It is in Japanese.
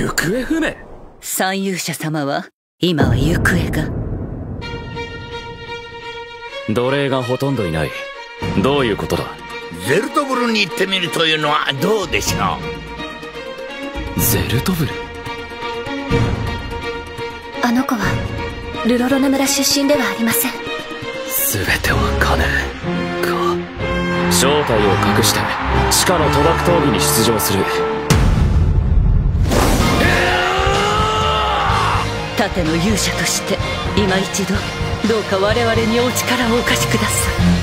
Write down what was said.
行方不明。三勇者様は今は行方が。奴隷がほとんどいない。どういうことだ。ゼルトブルに行ってみるというのはどうでしょう。ゼルトブル。あの子はルロロヌ村出身ではありません。全ては金か。正体を隠して地下の賭博闘技に出場する。盾の勇者として今一度どうか我々にお力をお貸しください。